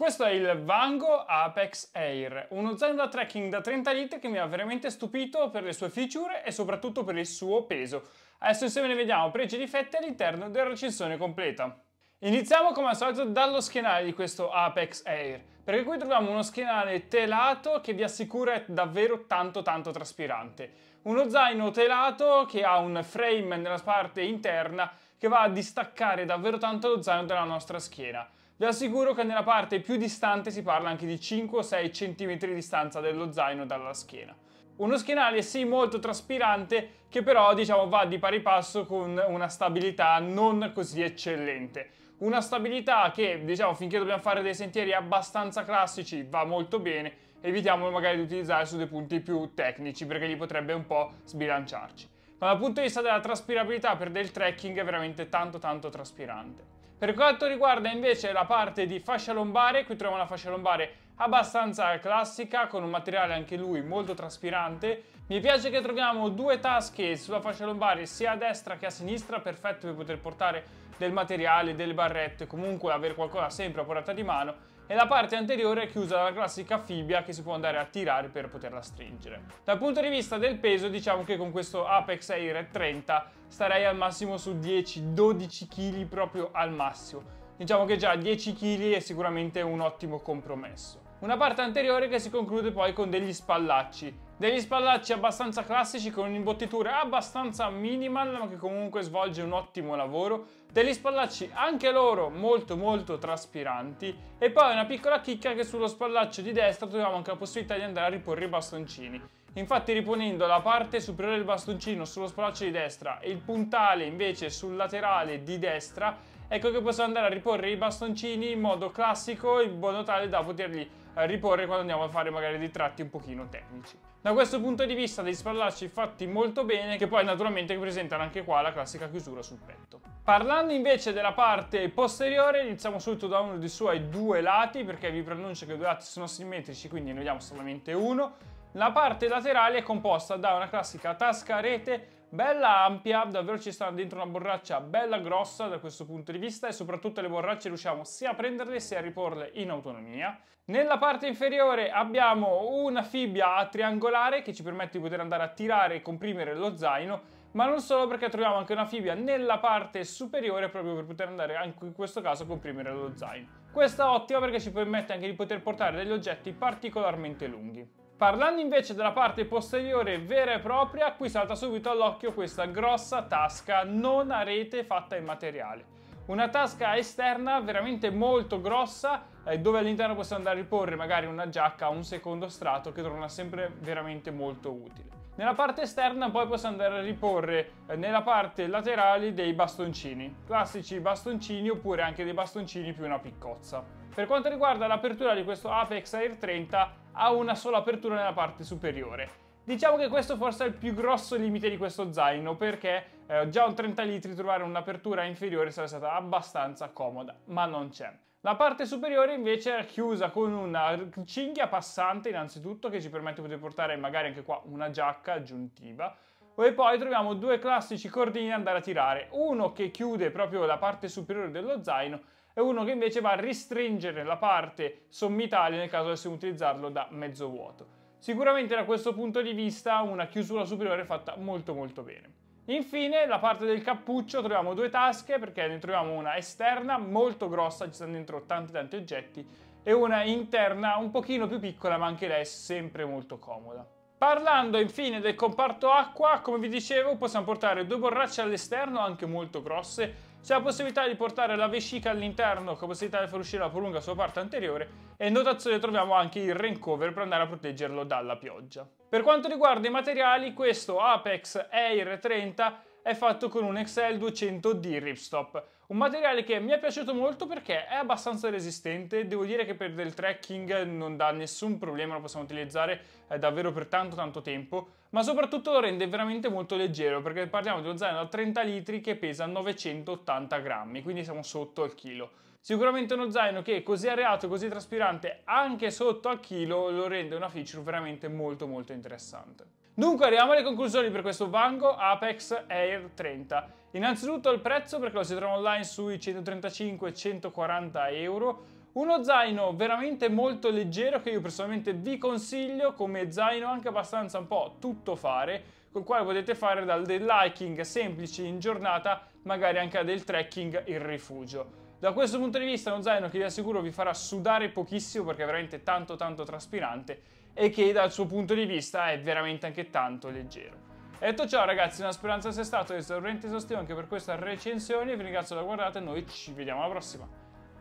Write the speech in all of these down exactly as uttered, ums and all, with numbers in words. Questo è il Vango Apex Air, uno zaino da trekking da trenta litri che mi ha veramente stupito per le sue feature e soprattutto per il suo peso. Adesso insieme ne vediamo pregi e difetti all'interno della recensione completa. Iniziamo come al solito dallo schienale di questo Apex Air, perché qui troviamo uno schienale telato che vi assicura è davvero tanto tanto traspirante. Uno zaino telato che ha un frame nella parte interna che va a distaccare davvero tanto lo zaino dalla nostra schiena. Vi assicuro che nella parte più distante si parla anche di cinque o sei centimetri di distanza dello zaino dalla schiena. Uno schienale sì molto traspirante che però diciamo va di pari passo con una stabilità non così eccellente. Una stabilità che diciamo finché dobbiamo fare dei sentieri abbastanza classici va molto bene, evitiamo magari di utilizzare su dei punti più tecnici perché gli potrebbe un po' sbilanciarci. Ma dal punto di vista della traspirabilità per del trekking è veramente tanto tanto traspirante. Per quanto riguarda invece la parte di fascia lombare, qui troviamo una fascia lombare abbastanza classica, con un materiale anche lui molto traspirante. Mi piace che troviamo due tasche sulla fascia lombare sia a destra che a sinistra, perfetto per poter portare del materiale, delle barrette, comunque avere qualcosa sempre a portata di mano. E la parte anteriore è chiusa dalla classica fibbia che si può andare a tirare per poterla stringere. Dal punto di vista del peso diciamo che con questo Apex Air trenta starei al massimo su dieci dodici chili proprio al massimo. Diciamo che già dieci chili è sicuramente un ottimo compromesso. Una parte anteriore che si conclude poi con degli spallacci. Degli spallacci abbastanza classici con un'imbottitura abbastanza minimal ma che comunque svolge un ottimo lavoro. Degli spallacci anche loro molto molto traspiranti. E poi una piccola chicca che sullo spallaccio di destra troviamo anche la possibilità di andare a riporre i bastoncini. Infatti riponendo la parte superiore del bastoncino sullo spallaccio di destra e il puntale invece sul laterale di destra, ecco che posso andare a riporre i bastoncini in modo classico in modo tale da poterli riporre quando andiamo a fare magari dei tratti un pochino tecnici. Da questo punto di vista dei spallacci fatti molto bene, che poi naturalmente presentano anche qua la classica chiusura sul petto. Parlando invece della parte posteriore, iniziamo subito da uno dei suoi due lati, perché vi preannuncio che i due lati sono simmetrici, quindi ne vediamo solamente uno. La parte laterale è composta da una classica tasca a rete bella ampia, davvero ci sta dentro una borraccia bella grossa da questo punto di vista e soprattutto le borracce riusciamo sia a prenderle sia a riporle in autonomia. Nella parte inferiore abbiamo una fibbia triangolare che ci permette di poter andare a tirare e comprimere lo zaino, ma non solo, perché troviamo anche una fibbia nella parte superiore proprio per poter andare anche in questo caso a comprimere lo zaino. Questa è ottima perché ci permette anche di poter portare degli oggetti particolarmente lunghi. Parlando invece della parte posteriore vera e propria, qui salta subito all'occhio questa grossa tasca non a rete fatta in materiale. Una tasca esterna veramente molto grossa, eh, dove all'interno possiamo andare a riporre magari una giacca o un secondo strato che torna sempre veramente molto utile. Nella parte esterna poi possiamo andare a riporre eh, nella parte laterale dei bastoncini, classici bastoncini oppure anche dei bastoncini più una piccozza. Per quanto riguarda l'apertura di questo Apex Air trenta, ha una sola apertura nella parte superiore. Diciamo che questo forse è il più grosso limite di questo zaino, perché eh, già un trenta litri trovare un'apertura inferiore sarebbe stata abbastanza comoda, ma non c'è. La parte superiore invece è chiusa con una cinghia passante innanzitutto che ci permette di poter portare magari anche qua una giacca aggiuntiva. E poi troviamo due classici cordini da andare a tirare, uno che chiude proprio la parte superiore dello zaino e uno che invece va a ristringere la parte sommitale nel caso dovessimo utilizzarlo da mezzo vuoto. Sicuramente da questo punto di vista una chiusura superiore fatta molto molto bene. Infine la parte del cappuccio troviamo due tasche, perché ne troviamo una esterna molto grossa, ci stanno dentro tanti tanti oggetti, e una interna un pochino più piccola ma anche lei è sempre molto comoda. Parlando infine del comparto acqua, come vi dicevo possiamo portare due borracce all'esterno anche molto grosse. C'è la possibilità di portare la vescica all'interno con la possibilità di far uscire la prolunga sulla parte anteriore e in dotazione troviamo anche il rain cover per andare a proteggerlo dalla pioggia. Per quanto riguarda i materiali, questo Apex Air trenta è fatto con un X L duecento D Ripstop, un materiale che mi è piaciuto molto perché è abbastanza resistente, devo dire che per del trekking non dà nessun problema, lo possiamo utilizzare davvero per tanto tanto tempo, ma soprattutto lo rende veramente molto leggero, perché parliamo di uno zaino da trenta litri che pesa novecentottanta grammi, quindi siamo sotto al chilo. Sicuramente uno zaino che così areato e così traspirante anche sotto al chilo lo rende una feature veramente molto molto interessante. Dunque arriviamo alle conclusioni per questo Vango Apex Air trenta. Innanzitutto il prezzo, perché lo si trova online sui centotrentacinque centoquaranta euro, Uno zaino veramente molto leggero che io personalmente vi consiglio come zaino anche abbastanza un po' tuttofare, col quale potete fare dal del hiking semplice in giornata magari anche a del trekking in rifugio. Da questo punto di vista è uno zaino che vi assicuro vi farà sudare pochissimo perché è veramente tanto tanto traspirante e che dal suo punto di vista è veramente anche tanto leggero. Detto ciò ragazzi, una speranza sia stato, vi sostiamo anche per questa recensione, vi ringrazio per la guardata e noi ci vediamo alla prossima.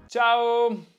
Ciao!